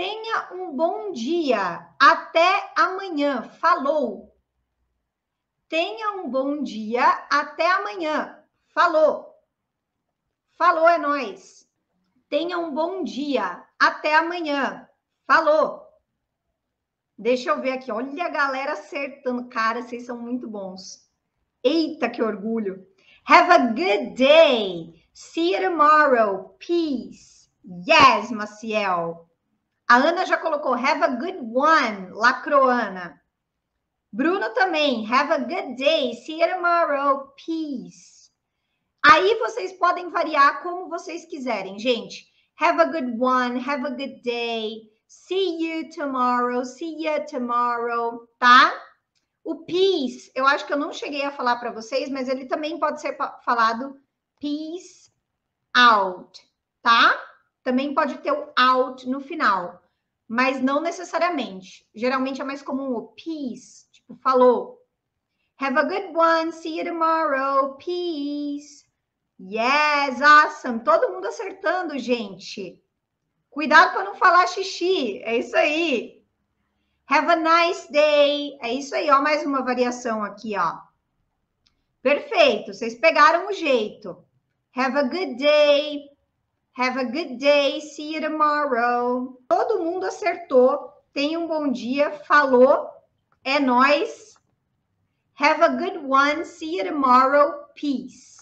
Tenha um bom dia. Até amanhã. Falou. Tenha um bom dia. Até amanhã. Falou. Falou é nóis. Tenha um bom dia. Até amanhã. Falou. Deixa eu ver aqui. Olha a galera acertando. Cara, vocês são muito bons. Eita, que orgulho. Have a good day. See you tomorrow. Peace. Yes, Maciel. A Ana já colocou have a good one, lacroana. Bruno também, have a good day, see you tomorrow, peace. Aí vocês podem variar como vocês quiserem, gente. Have a good one, have a good day, see you tomorrow, tá? O peace, eu acho que eu não cheguei a falar para vocês, mas ele também pode ser falado peace out, tá? Também pode ter o out no final, mas não necessariamente. Geralmente é mais comum o peace, tipo, falou. Have a good one, see you tomorrow, peace. Yes, awesome. Todo mundo acertando, gente. Cuidado para não falar xixi, é isso aí. Have a nice day, é isso aí, ó, mais uma variação aqui, ó. Perfeito, vocês pegaram o jeito. Have a good day. Have a good day, see you tomorrow. Todo mundo acertou. Tenha um bom dia, falou. É nóis. Have a good one, see you tomorrow, peace.